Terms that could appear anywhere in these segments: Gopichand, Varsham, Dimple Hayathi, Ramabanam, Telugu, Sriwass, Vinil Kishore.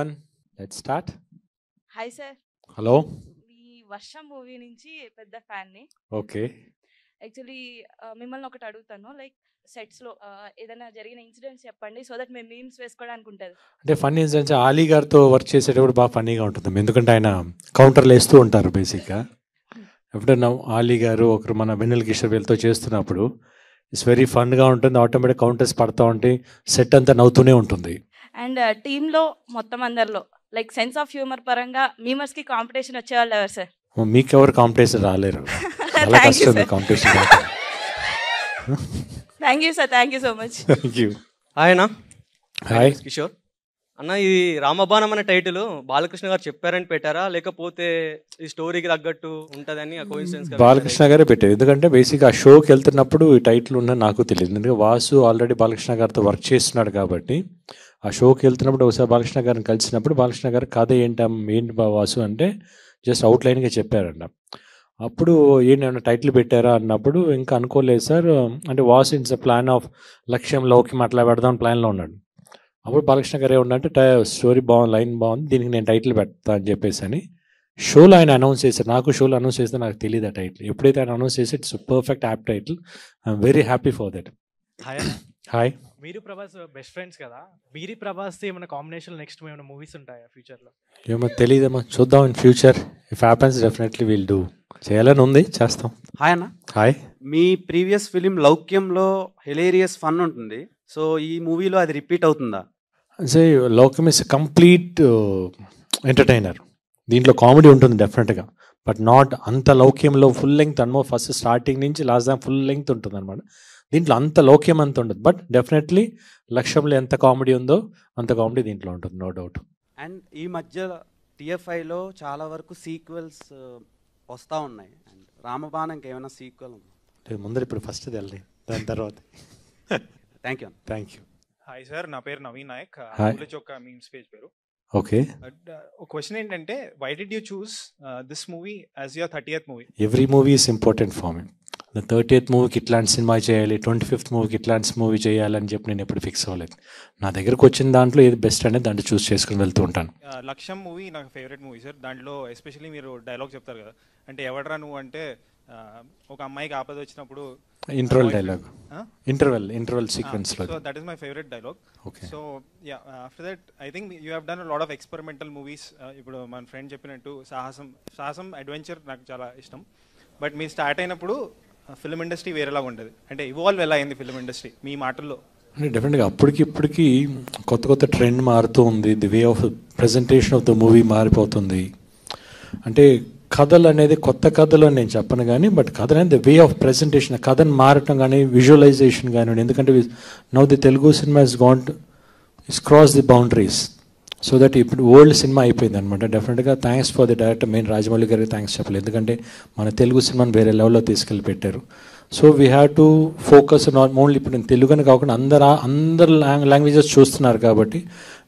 everyone. Let's start. Hi, sir. Hello. We Varsham movie nunchi pedda fan ni. Okay. Actually, mimmalni okati adugutanu, like sets lo edaina jarigina incidents cheppandi so that mem memes vesukodaniki untadi. Ante funny incidents Ali gar tho work chesetepudu ba funny ga untundam endukante aina counter lestu untaru basic ga. After now Ali garu okaru mana Vinil Kishore velto chestunnappudu it's very fun ga untundi, automatic counters padta unte set anta navutune untundi. And team lo mottam andarlo like sense of humor paranga memers ki competition vachchevallu ever sir? Meek ever competition raaleru, ala kashtam competition. Thank you sir, thank you so much. Thank you. Hi Anna. Hi Kishore Anna, ee Ramabanam ane title Balakrishna garu chepparani petara lekapothe ee story ki taggattu untadani a coincidence ga Balakrishna gare pettaru endukante basic a show ki veltunappudu ee title unna naaku teliyadu endukante Vasu already Balakrishna garu tho work chestunnadu kabatti ఆ షోకి వెళ్తున్నప్పుడు ఒకసారి బాలకృష్ణ గారిని కలిసినప్పుడు బాలకృష్ణ గారు కథ ఏంటి వాసు అంటే జస్ట్ అవుట్లైన్గా చెప్పారంట. అప్పుడు ఏమైనా టైటిల్ పెట్టారా అన్నప్పుడు ఇంకా అనుకోలేదు సార్ అంటే వాసు ఇన్స్ ద ప్లాన్ ఆఫ్ లక్ష్యం లౌకిం అట్లా పెడదాం ప్లాన్లో ఉన్నాడు. అప్పుడు బాలకృష్ణ గారు ఏమన్నంటే స్టోరీ బాగుంది, లైన్ బాగుంది, దీనికి నేను టైటిల్ పెడతా అని చెప్పేసి అని షోలో ఆయన అనౌన్స్ చేశారు. నాకు షోలో అనౌన్స్ చేస్తే నాకు తెలియదు ఆ టైటిల్. ఎప్పుడైతే ఆయన అనౌన్స్ చేసి it's perfect apt title, I'm very happy for that. Hi మీరు ప్రభాస్ బెస్ట్ ఫ్రెండ్స్ కదా, మీరు ప్రభాస్ ఏమైనా కాంబినేషన్ నెక్స్ట్ ఏమైనా మూవీస్ ఉంటాయా ఫ్యూచర్లో? ఏమో తెలియదమ్మా, చూద్దాం in future if happens definitely will do, చేయాలని ఉంది, చేస్తాం. హాయ్ అన్న. హాయ్. మీ ప్రీవియస్ ఫిలిం లౌక్యంలో హిలేరియస్ ఫన్ ఉంటుంది, సో ఈ మూవీలో అది రిపీట్ అవుతుందా? So Loukyam is complete entertainer, దీంట్లో కామెడీ ఉంటుంది డెఫినెట్గా, బట్ నాట్ అంత లౌక్యంలో ఫుల్ లెంగ్త్ అనుకో ఫస్ట్ స్టార్టింగ్ నుంచి లాస్ట్ దాకా ఫుల్ లెంగ్త్ ఉంటుంది అనమాట. దీంట్లో అంత లౌక్యం అంత ఉండదు, బట్ డెఫినెట్లీ లక్ష్యంలో ఎంత కామెడీ ఉందో అంత కామెడీ దీంట్లో ఉంటుంది, నో డౌట్. అండ్ ఈ మధ్య టీఎఫ్ఐలో చాలా వరకు సీక్వెల్స్ వస్తూ ఉన్నాయి, అండ్ రామబాణంకి ఏమైనా సీక్వెల్ ఉంది ముందర? ఇప్పుడు ఫస్ట్ వెళ్ళి దాని తర్వాత. Thank you. Thank you. Hi sir, నా పేరు నవీన్ నాయక్. చొక్క మీమ్స్ పేజ్ పేరు. ఓకే, క్వశ్చన్ ఏంటంటే why did you choose this movie as your 30th movie? Every movie is important for me. 30th మూవీకి ఇట్లాంటి సినిమా చేయాలి, 25th మూవీకి ఇట్లాంటి మూవీ చేయాలని చెప్పి నేను ఎప్పుడు ఫిక్స్ అవ్వలేదు. నా దగ్గరకు వచ్చిన దాంట్లో ఏది బెస్ట్ అనేది దాంట్లో చూస్ చేసుకుని వెళ్తూ ఉంటాను. లక్ష్యం మూవీ నాకు ఫేవరెట్ మూవీ సార్. దాంట్లో ఎస్పెషల్లీ మీరు డైలాగ్ చెప్తారు కదా, అంటే ఎవడరా నువ్వు అంటే ఒక అమ్మాయికి ఆపద వచ్చినప్పుడు ఇంటర్వెల్ డైలాగ్, ఇంటర్వెల్ సీక్వెన్స్ లో, so that is my favourite dialogue. Okay, so yeah after that I think you have done a lot of experimental movies. ఇప్పుడు మన ఫ్రెండ్ చెప్పినట్టు సాహసం అడ్వెంచర్ నాకు చాలా ఇష్టం, బట్ మీ స్టార్ట్ అయినప్పుడు ఫిల్మ్ ఇండస్ట్రీ వేరేలాగా ఉంటుంది, అంటే ఇవాల్వ్ ఎలా అయింది ఫిల్మ్ ఇండస్ట్రీ మీ మాటల్లో? అంటే డెఫినెట్గా అప్పటికి ఇప్పటికీ కొత్త కొత్త ట్రెండ్ మారుతూ ఉంది, the way of presentation of the movie మారిపోతుంది. అంటే కథలు అనేది కొత్త కథలు అని నేను చెప్పను కానీ, బట్ కథ అనేది ద వే ఆఫ్ ప్రజెంటేషన్, కథను మారటం కానీ విజువలైజేషన్ కానివ్వండి. ఎందుకంటే now the Telugu cinema is got is cross the boundaries, so that ఇప్పుడు ఓల్డ్ సినిమా అయిపోయింది అనమాట. డెఫినెట్గా thanks for the director, main Rajamouli గారికి థ్యాంక్స్ చెప్పాలి, ఎందుకంటే మన తెలుగు సినిమాని వేరే లెవెల్లో తీసుకెళ్ళి పెట్టారు. So we have to focus not only ఇప్పుడు నేను తెలుగు అని కాకుండా అందరు లాంగ్వేజెస్ చూస్తున్నారు కాబట్టి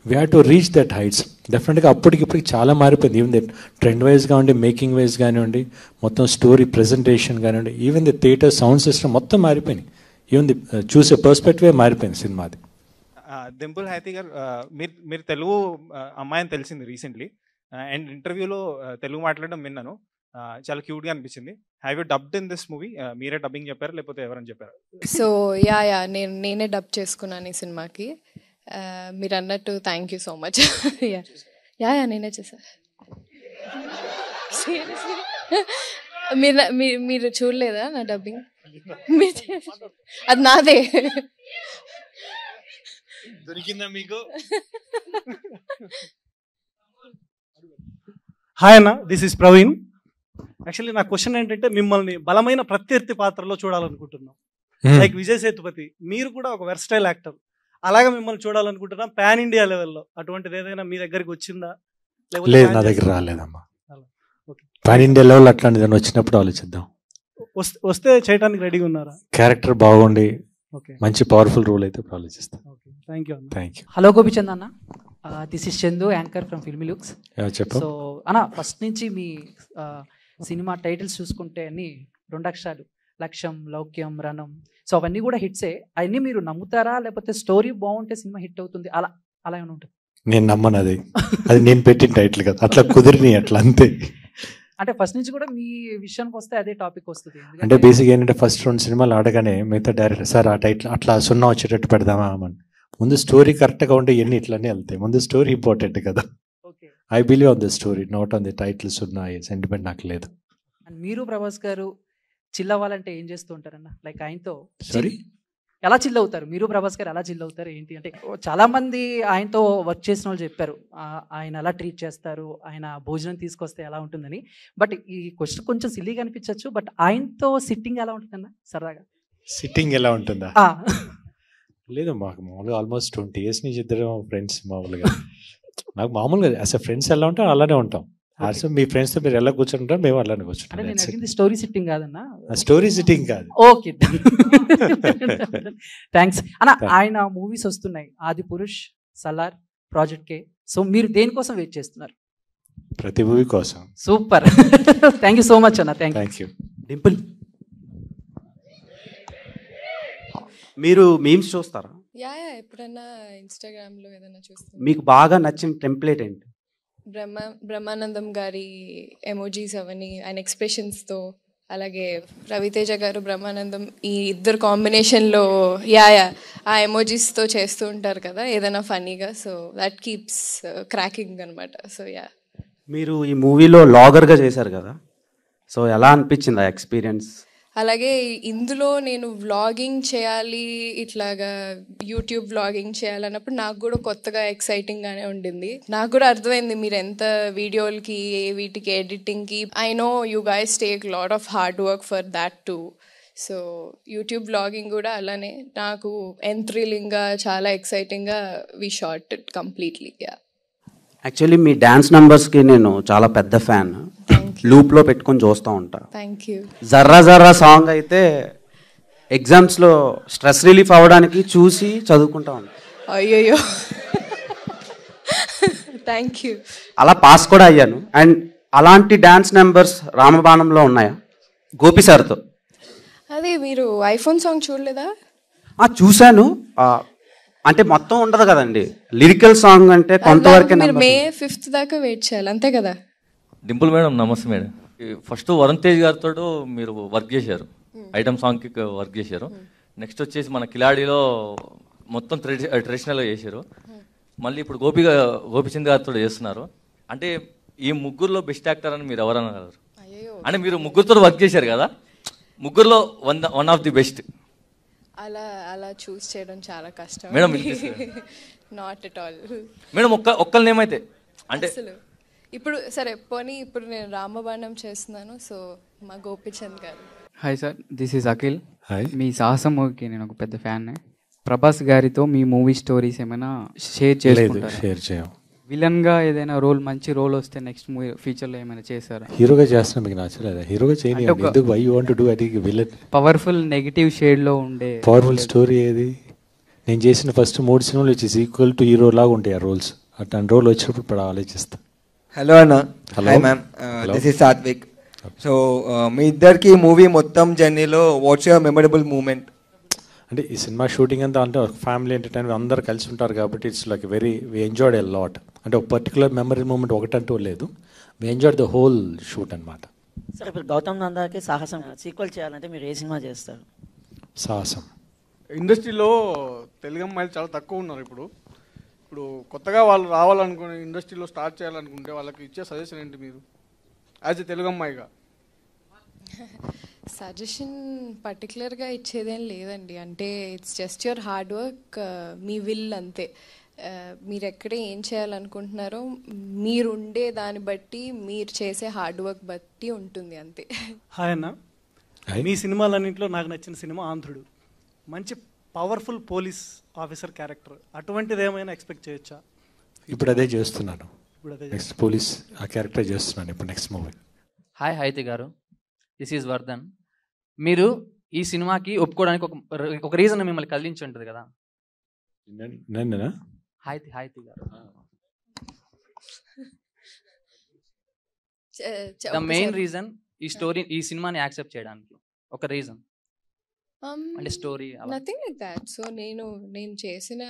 we have to reach that heights. డెఫినెట్గా అప్పటికిప్పటికి చాలా మారిపోయింది, ఈవెన్ ది ట్రెండ్ వైజ్ కానివ్వండి, మేకింగ్ వైజ్ కానివ్వండి, మొత్తం స్టోరీ ప్రజెంటేషన్ కానివ్వండి, even the theatre sound system మొత్తం మారిపోయినాయి, ఈవెన్ ది చూసే పర్స్పెక్టివే మారిపోయింది సినిమాది. దింపుల్ హయాతి గారు, మీరు తెలుగు అమ్మాయి అని తెలిసింది రీసెంట్లీ, అండ్ ఇంటర్వ్యూలో తెలుగు మాట్లాడడం విన్నాను, చాలా క్యూట్గా అనిపించింది. Have you dubbed in this movie? మీరే డబ్బింగ్ చెప్పారు లేకపోతే ఎవరని చెప్పారు? సో యా నేనే డబ్ చేసుకున్నాను ఈ సినిమాకి. మీరు అన్నట్టు thank you so much. Yeah నేనే చేశాను. మీరు చూడలేదా నా డబ్బింగ్? అది నాదే. హాయ్ అన్న, దిస్ ఇస్ ప్రవీణ్. యాక్చువల్లీ నా క్వశ్చన్ ఏంటంటే మిమ్మల్ని బలమైన ప్రత్యర్థి పాత్రలో చూడాలనుకుంటున్నాం, లైక్ విజయ్ సేతుపతి. మీరు కూడా ఒక వెర్స్టైల్ యాక్టర్, అలాగే మిమ్మల్ని చూడాలనుకుంటున్నాం పాన్ ఇండియా లెవెల్లో. అటువంటిది ఏదైనా మీ దగ్గరికి వచ్చిందా? లేదు, నా దగ్గర రాలేదమ్మా. పాన్ ఇండియా లెవెల్ అట్లాంటిది వచ్చినప్పుడు ఆలోచిద్దాం. వస్తే చేయడానికి రెడీగా ఉన్నారా? క్యారెక్టర్ బాగుండి మంచి పవర్ఫుల్ రోల్ అయితే ఆలోచిస్తాం. హలో గోపి చంద్ అన్న, this is Chandu, anchor from filmy looks. So అన్న, ఫస్ట్ నుంచి మీ సినిమా టైటిల్స్ చూసుకుంటే అన్ని 2 అక్షరాలు, లక్ష్యం, లౌక్యం, రణం, సో అవన్నీ కూడా హిట్సే. అవన్నీ మీరు నమ్ముతారా లేకపోతే స్టోరీ బాగుంటే సినిమా హిట్ అవుతుంది అలా ఏమైనా ఉంటుంది? నేను నమ్మను, అది అది నేను పెట్టిన టైటిల్ కదా, అట్లా కుదిరినాయి అట్లా అంతే. అంటే ఫస్ట్ నుంచి కూడా మీ విషయానికి వస్తే అదే టాపిక్ వస్తుంది. అంటే బేసిక్ ఏంటంటే ఫస్ట్ రెండు సినిమాలు ఆడగానే మిగతా డైరెక్టర్ సార్ ఆ టైటిల్ అట్లా సున్నా వచ్చేటట్టు పెడదామా అని. ముందు స్టోరీ కరెక్ట్గా ఉంటే ఇవన్నీ ఇట్లానే వెళ్తాయి. ముందు స్టోరీ ఇంపార్టెంట్ కదా. I believe on the story, not on the titles. ఉన్న సెంటిమెంట్ నాకు లేదు. అండ్ మీరు ప్రభాస్ గారు చిల్ అవ్వాలంటే ఏం చేస్తూ ఉంటారన్న? లైక్ ఆయనతో సారీ ఎలా చిల్ అవుతారు మీరు? ప్రభాస్ గారు ఎలా చిల్ అవుతారు ఏంటి అంటే, చాలామంది ఆయనతో వర్క్ చేసిన వాళ్ళు చెప్పారు ఆయన ఎలా ట్రీట్ చేస్తారు, ఆయన భోజనం తీసుకొస్తే ఎలా ఉంటుందని. బట్ ఈ క్వశ్చన్ కొంచెం సిల్లీగా అనిపించవచ్చు, బట్ ఆయనతో సిట్టింగ్ ఎలా ఉంటుందన్న? సరదాగా సిట్టింగ్ ఎలా ఉంటుందా? లేదు, మాకు మామూలుగా ఆల్మోస్ట్ 20 years నుంచి ఇద్దరు ఫ్రెండ్స్. మామూలుగా నాకు మామూలుగా అసలు ఫ్రెండ్స్ ఎలా ఉంటాం అలానే ఉంటాం. అసలు మీ ఫ్రెండ్స్తో మీరు ఎలా కూర్చుంటారో మేము అలానే కూర్చుంటాం. స్టోరీ సిట్టింగ్ కాదన్నా, స్టోరీ సిట్టింగ్ కాదు. ఓకే థ్యాంక్స్ అన్న. ఆయన మూవీస్ వస్తున్నాయి, Adipurush, Salaar, project K. So మీరు దేనికోసం వెయిట్ చేస్తున్నారు? ప్రతి మూవీ కోసం. Super, thank you so much అన్న. Thank you. డింపుల్, మీరు మీమ్స్ చూస్తారా? ఎప్పుడన్నా ఇన్స్టాగ్రామ్లో ఏదైనా చూస్తారా? మీకు బాగా నచ్చిన టెంప్లేట్ ఏంటి? బ్రహ్మానందం గారి ఎమోజీస్ అవన్నీ, ఆయన ఎక్స్ప్రెషన్స్తో. అలాగే రవితేజ గారు, బ్రహ్మానందం, ఈ ఇద్దరు కాంబినేషన్లో ఆ ఎమోజీస్తో చేస్తూ ఉంటారు కదా ఏదైనా ఫనీగా. సో దట్ కీప్స్ క్రాకింగ్ అనమాట. So yeah. మీరు ఈ మూవీలో లాగర్గా చేశారు కదా, సో ఎలా అనిపించింది ఆ ఎక్స్పీరియన్స్? అలాగే ఇందులో నేను వ్లాగింగ్ చేయాలి, ఇట్లాగా యూట్యూబ్ వ్లాగింగ్ చేయాలన్నప్పుడు నాకు కూడా కొత్తగా ఎక్సైటింగ్గానే ఉండింది. నాకు కూడా అర్థమైంది మీరు ఎంత వీడియోలకి, వీటికి, ఎడిటింగ్కి. I know you guys take lot of hard work for that too. So YouTube vlogging కూడా అలానే నాకు ఎంథ్రిలింగ్గా, చాలా ఎక్సైటింగ్గా we shot it completely. Actually మీ డాన్స్ నంబర్స్కి నేను చాలా పెద్ద ఫ్యాన్. లూప్లో పెట్టుకొని చూస్తూ ఉంటా. Thank you. జర్రా జర్రా సాంగ్ అయితే ఎగ్జామ్స్లో స్ట్రెస్ రిలీఫ్ అవ్వడానికి చూసి చదువుకుంటా ఉంటా. అయ్యో థ్యాంక్ యూ. అలా పాస్ కూడా అయ్యాను. అండ్ అలాంటి డాన్స్ నెంబర్స్ రామబాణంలో ఉన్నాయా? గోపి సార్తో అదే. మీరు ఐఫోన్ సాంగ్ చూడలేదా? చూశాను. అంటే మొత్తం ఉండదు కదండి లిరికల్ సాంగ్ అంటే కొంతవరకు. May 5th దాకా వెయిట్ చేయాలి అంతే కదా. డింపుల్ మేడం నమస్తే మేడం. ఫస్ట్ వరుణ్ తేజ్ గారితో మీరు వర్క్ చేశారు, ఐటమ్ సాంగ్కి వర్క్ చేశారు. నెక్స్ట్ వచ్చేసి మన కిలాడీలో మొత్తం ట్రెడిషనల్గా చేశారు. మళ్ళీ ఇప్పుడు గోపిచంద్ గారితో చేస్తున్నారు. అంటే ఈ ముగ్గురులో బెస్ట్ యాక్టర్ అని మీరు ఎవరన్నా గారు? అంటే మీరు ముగ్గురుతో వర్క్ చేశారు కదా, ముగ్గురులో వన్ ఆఫ్ ది బెస్ట్. అలా చూస్ చేయడం చాలా కష్టం madam. Not at all madam. ఒక్కళ్ళని ఏమైతే అంటే ఇప్పుడు సరే పోనీ, ఇప్పుడు నేను రామబాణం చేస్తున్నాను. సో మా గోపిచంద్ గారు. Hi sir, this is Akhil. Hi. మీ సాహసం మూవీకి నేను ఒక పెద్ద ఫ్యాన్. ప్రభాస్ గారితో మీ మూవీ స్టోరీస్ ఏమైనా షేర్ చేయలేదు? షేర్ చేయం. విలన్ గా ఏదైనా రోల్, మంచి రోల్ వస్తే నెక్స్ట్ మూవీ ఫ్యూచర్లో ఏమైనా చేశారా? హీరోగా చేస్తున్నా మీకు నచ్చలేదా? హీరోగా చేయలేదు. పవర్ఫుల్ నెగిటివ్ షేడ్ లో ఉండే పవర్ఫుల్ స్టోరీ ఏది? నేను చేసిన ఫస్ట్ 3 సినిమాలు వచ్చేసి ఈక్వల్ టు హీరో లాగా ఉంటాయి ఆ రోల్స్. అట్లాంటి రోల్ వచ్చినప్పుడు ఇప్పుడు ఆలోచిస్తాను. హలో అన్న. Hi ma'am, this is Satvik. So మీ ఇద్దరికి మూవీ మొత్తం జర్నీలో వాట్స్ యువర్ మెమరబుల్ మూమెంట్? అంటే ఈ సినిమా షూటింగ్ అంతా అంటే ఒక ఫ్యామిలీ ఎంటర్టైన్మెంట్, అందరు కలిసి ఉంటారు కాబట్టి it's like very we enjoyed a lot. అంటే ఒక పర్టికులర్ మెమరబుల్ మూమెంట్ ఒకటంటూ లేదు, we enjoyed the whole shoot అనమాట. సార్ ఇప్పుడు గౌతమ్ నందాకి సాహసం సీక్వెల్ చేయాలంటే మీరు ఏ సినిమా చేస్తారు? సాహసం. ఇండస్ట్రీలో తెలుగు అమ్మాయిలు చాలా తక్కువ ఉన్నారు. ఇప్పుడు కొత్తగా వాళ్ళు రావాలనుకునే, ఇండస్ట్రీలో స్టార్ట్ చేయాలనుకుంటే వాళ్ళకి ఇచ్చే సజెషన్ ఏంటి మీరు యాజ్ ఎ తెలుగు అమ్మాయిగా? సజెషన్ పర్టికులర్గా ఇచ్చేదేం లేదండి. అంటే it's just your hard work, మీ విల్ అంతే. మీరు ఎక్కడ ఏం చేయాలనుకుంటున్నారో మీరు ఉండే దాన్ని బట్టి, మీరు చేసే హార్డ్ వర్క్ బట్టి ఉంటుంది అంతే. హాయ్ అన్న, మీ సినిమాలన్నింటిలో నాకు నచ్చిన సినిమా ఆంధ్రుడు. మంచి పవర్ఫుల్ పోలీస్ ఆఫీసర్ క్యారెక్టర్, అటువంటిది ఏమైనా ఎక్స్పెక్ట్ చేయొచ్చా? ఇప్పుడు అదే చేస్తున్నాను. నెక్స్ట్ పోలీస్ ఆ క్యారెక్టర్ చేస్తున్నాను ఇప్పుడు నెక్స్ట్ మూవీ. హాయ్ హైతి గారు, దిస్ ఈజ్ వర్ధన్. మీరు ఈ సినిమాకి ఒప్పుకోవడానికి ఒక రీజన్ మిమ్మల్ని కదిలించి ఉంటుంది కదా? నేనేనా? హైతి గారు, ద మెయిన్ రీజన్ ఈ స్టోరీ, ఈ సినిమాని యాక్సెప్ట్ చేయడానికి ఒక రీజన్. అంటే story nothing like that. So నేను చేసిన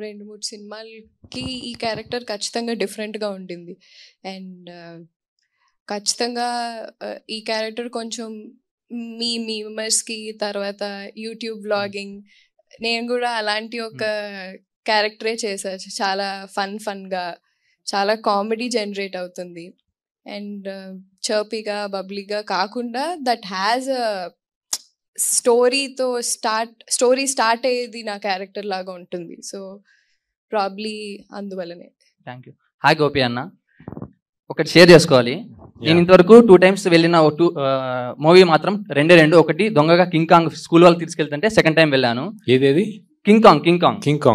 2-3 సినిమాలకి ఈ క్యారెక్టర్ ఖచ్చితంగా డిఫరెంట్గా ఉంటుంది. అండ్ ఖచ్చితంగా ఈ క్యారెక్టర్ కొంచెం మీ మీమర్స్కి, తర్వాత యూట్యూబ్ వ్లాగింగ్, నేను కూడా అలాంటి ఒక క్యారెక్టరే చేశాను. చాలా ఫన్గా చాలా కామెడీ జనరేట్ అవుతుంది అండ్ చర్పీగా బబ్లీగా కాకుండా దట్ హ్యాస్ అ స్టోరీతో స్టార్ట్ అయ్యేది నా క్యారెక్టర్ లాగా ఉంటుంది. సో ప్రాబ్లీ అందువల్లనే. Thank you. హాయ్ గోపి అన్న, ఒకటి షేర్ చేసుకోవాలి. నేను ఇంతవరకు 2 times వెళ్ళిన మూవీ మాత్రం 2, ఒకటి దొంగగా కింగ్ కాంగ్ స్కూల్ వాళ్ళు తీసుకెళ్తుంటే సెకండ్ టైం వెళ్ళాను. ఏదేది? కింగ్ కాంగ్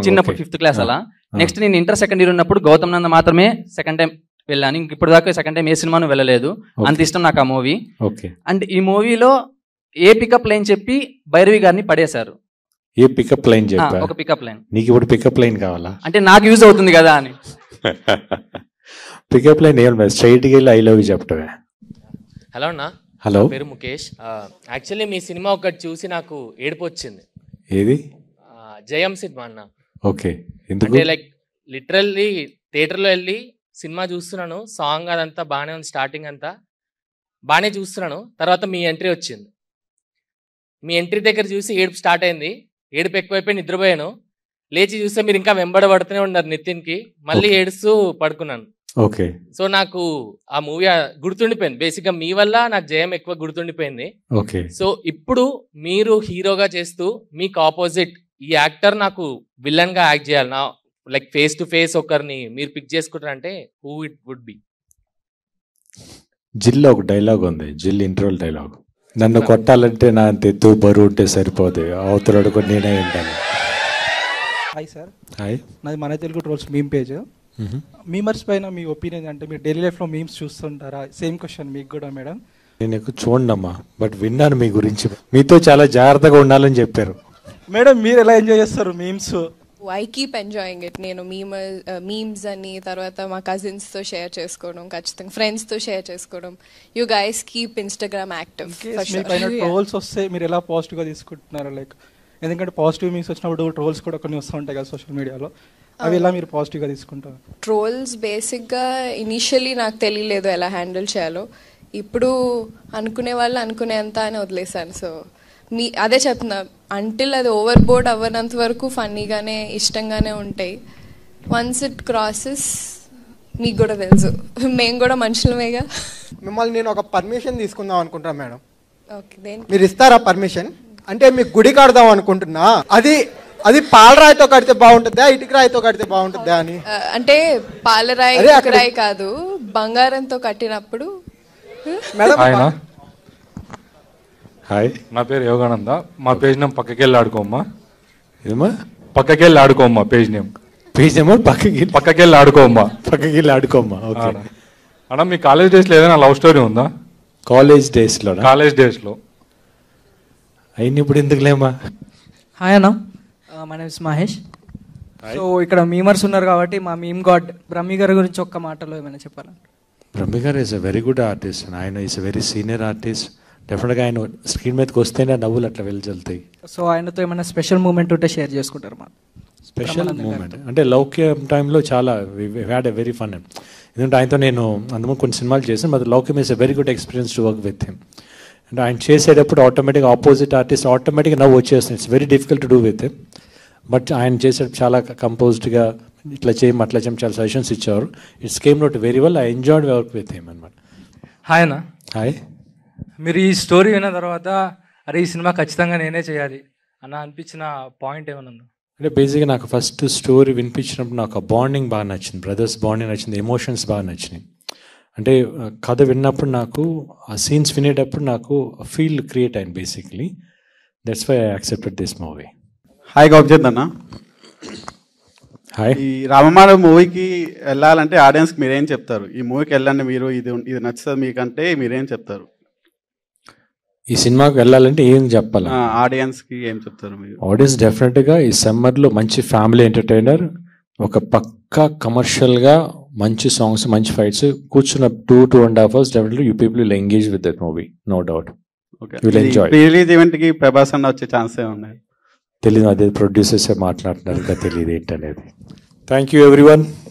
చిన్నప్పుడు 5th class అలా. నెక్స్ట్ నేను ఇంటర్ సెకండ్ ఇయర్ ఉన్నప్పుడు గౌతమ్ నంద మాత్రమే సెకండ్ టైం వెళ్ళాను. ఇంక ఇప్పుడు దాకా సెకండ్ టైం ఏ సినిమాను వెళ్ళలేదు, అంత ఇష్టం నాకు ఆ మూవీ. అండ్ ఈ మూవీలో ఏ పికప్ లైన్ చెప్పి భైరవి గారిని పడేశారు. ఏ పికప్ లైన్ చెప్పి? ఒక పికప్ లైన్. నీకు ఇప్పుడు పికప్ లైన్ కావాలా? అంటే నాకు యూజ్ అవుతుంది కదా అని. పికప్ లైన్ ఏం లేదు, స్ట్రైట్గా వెళ్ళి ఐ లవ్ యూ చెప్తావే. హలో అన్న. హలో, పేరు ముఖేష్. యాక్చువల్లీ మీ సినిమా ఒకటి చూసి నాకు ఏడుపు వచ్చింది. ఏది? జయం సినిమా అన్న. ఓకే. అంటే లైక్ లిటరల్లీ థియేటర్లో వెళ్ళి సినిమా చూస్తున్నాను, సాంగ్ అదంతా బాగానే ఉంది, స్టార్టింగ్ అంతా బాగానే చూస్తున్నాను. తర్వాత మీ ఎంట్రీ వచ్చింది. మీ ఎంట్రీ దగ్గర చూసి ఏడుపు స్టార్ట్ అయింది. ఏడుపు ఎక్కువైపోయి నిద్రపోయాను. లేచి చూస్తే మీరు ఇంకా వెంబడబడుతూనే ఉన్నారు నితిన్కి, మళ్ళీ ఏడుస్తూ పడుకున్నాను. ఓకే. సో నాకు ఆ మూవీ గుర్తుండిపోయింది. బేసిక్గా మీ వల్ల నాకు జయం ఎక్కువ గుర్తుండిపోయింది. ఓకే. సో ఇప్పుడు మీరు హీరోగా చేస్తూ మీకు ఆపోజిట్ ఈ యాక్టర్ నాకు విలన్గా యాక్ట్ చేయాలి, నా లైక్ ఫేస్ టు ఫేస్ ఒకరిని మీరు పిక్ చేసుకుంటారంటే who it would be? Jil ఒక డైలాగ్ ఉంది, జిల్ ఇంటర్వల్ డైలాగ్, నన్ను కొట్టాలంటే నా అంత ఎత్తు బరువు ఉంటే సరిపోదు, అవతల కూడా నేనే ఉంటాను. Hi sir. హాయ్, నాది మన Telugu trolls meme page. Memers పైన మీ ఒపీనియన్, అంటే మీరు డైలీ లైఫ్లో మీమ్స్ చూస్తుంటారా? సేమ్ క్వశ్చన్ మీకు కూడా మేడం. నేను ఎక్కువ చూడనమ్మా, బట్ విన్నాను మీ గురించి. మీతో చాలా జాగ్రత్తగా ఉండాలని చెప్పారు మేడం. మీరు ఎలా ఎంజాయ్ చేస్తారు memes? I keep enjoying it. నేను మీమ్స్ అని, తర్వాత మా కజిన్స్తో షేర్ చేసుకోవడం, ఖచ్చితంగా ఫ్రెండ్స్తో షేర్ చేసుకోవడం. You guys keep Instagram active. Trolls వస్తే మీరు ఎలా పాజిటివ్గా తీసుకుంటున్నారు? లైక్ ఎందుకంటే పాజిటివ్ మీమ్స్ వచ్చినప్పుడు ట్రోల్స్ కూడా కొన్ని వస్తూ ఉంటాయి కదా సోషల్ మీడియాలో, అవి ఎలా మీరు పాజిటివ్గా తీసుకుంటారు? ట్రోల్స్ బేసిక్గా ఇనీషియలీ నాకు తెలియలేదు ఎలా హ్యాండిల్ చేయాలో. ఇప్పుడు అనుకునే వాళ్ళు అనుకునేంత అని వదిలేశాను. సో మీ అదే చెప్తున్నా, అంటిల్ అది ఓవర్ బోర్డ్ అవ్వనంత వరకు ఫన్నీగానే ఇష్టంగానే ఉంటాయి. వన్స్ ఇట్ క్రాసెస్ మీకు కూడా తెలుసు, మేము కూడా మనుషులమేగా. మిమ్మల్ని నేను ఒక పర్మిషన్ తీసుకుందాం అనుకుంటున్నా మేడం. ఓకే, మీరు ఇస్తారా పర్మిషన్? అంటే మీకు గుడి కడదాం అనుకుంటున్నా, అది పాలరాయితో కడితే బాగుంటుందా ఇటుకరాయితో కడితే బాగుంటుందా అని. అంటే పాలరాయి ఇటుకరాయి కాదు, బంగారంతో కట్టినప్పుడు మేడం. హాయ్, నా పేరు యోగానంద. మా పేజ్ నేమ్ పక్కకెళ్ళి ఆడుకోమ్మా. ఏమా? పక్కకెళ్ళి ఆడుకోమ్మా. పేజ్ నేమ్ పక్కకెళ్ళి ఆడుకోమ్మా. పక్కకెళ్ళి ఆడుకోమ్మా. ఓకే అన్న, మీ కాలేజ్ డేస్లో ఏదైనా లవ్ స్టోరీ ఉందా? కాలేజ్ డేస్లో అయిన ఇప్పుడు ఎందుకులేమా. హాయ్ అన్న, my name is Mahesh. So ఇక్కడ మీమర్స్ ఉన్నారు కాబట్టి మా మీమ్ గాడ్ బ్రహ్మి గారి గురించి ఒక్క మాటలో ఏమైనా చెప్పాలా? బ్రహ్మి గారు is a very good artist. ఆయన is a very senior artist. డెఫినెట్గా ఆయన స్క్రీన్ మీదకి వస్తేనే నవ్వులు అట్లా వెళ్తాయి. సో ఆయనతో ఏమైనా స్పెషల్ మూమెంట్ ఉంటే షేర్ చేసుకుంటారు మా? స్పెషల్ మూమెంట్ అంటే లౌక్యం టైంలో చాలా హ్యాడ్ ఎ వెరీ ఫన్. ఎందుకంటే ఆయనతో నేను అందుకు కొన్ని సినిమాలు చేశాను. But Loukyam is a very good experience to work with him. అంటే ఆయన చేసేటప్పుడు ఆటోమేటిక్గా ఆపోజిట్ ఆర్టిస్ట్ ఆటోమేటిక్గా నవ్వు వచ్చేస్తుంది. It's very difficult to do with him. But ఆయన చేసేటప్పుడు చాలా కంపోజ్డ్గా ఇట్లా చేయం అట్లా చేయం చాలా సజెషన్స్ ఇచ్చారు. It's came out very well. I enjoyed work with him అనమాట. హాయ్ అన్న. హాయ్, మీరు ఈ స్టోరీ విన్న తర్వాత అరే ఈ సినిమా ఖచ్చితంగా నేనే చేయాలి అన్న అనిపించిన పాయింట్ ఏమైనా? అంటే బేసిక్గా నాకు ఫస్ట్ స్టోరీ వినిపించినప్పుడు నాకు ఆ బాండింగ్ బాగా నచ్చింది, బ్రదర్స్ బాండింగ్ నచ్చింది, ఎమోషన్స్ బాగా నచ్చినాయి. అంటే కథ విన్నప్పుడు నాకు ఆ సీన్స్ వినేటప్పుడు నాకు ఫీల్ క్రియేట్ అయింది. Basically that's why I accepted this movie. Hi గోపిజత్ అన్న. హాయ్, ఈ రామమానవ మూవీకి వెళ్ళాలంటే ఆడియన్స్కి మీరేం చెప్తారు? ఈ మూవీకి వెళ్ళండి మీరు, ఇది నచ్చుతుంది మీకంటే మీరేం చెప్తారు? ఈ సినిమాకి వెళ్ళాలంటే ఏం చెప్పాలి ఆడియన్స్కి, ఏం చెప్తారు మీరు? ఆడియన్స్ డెఫినెట్గా ఈ సమ్మర్లో మంచి ఫ్యామిలీ ఎంటర్టైనర్, ఒక పక్కా కమర్షియల్గా మంచి సాంగ్స్, మంచి ఫైట్స్, కూర్చున్న 2-2.5 hours definitely you people will engage with that movie, no doubt. Okay. You will enjoy. Really, event ki prabhasan vache chance unnadi. Telugu, adi producers maatladunaru ga teliyadu. Thank you everyone.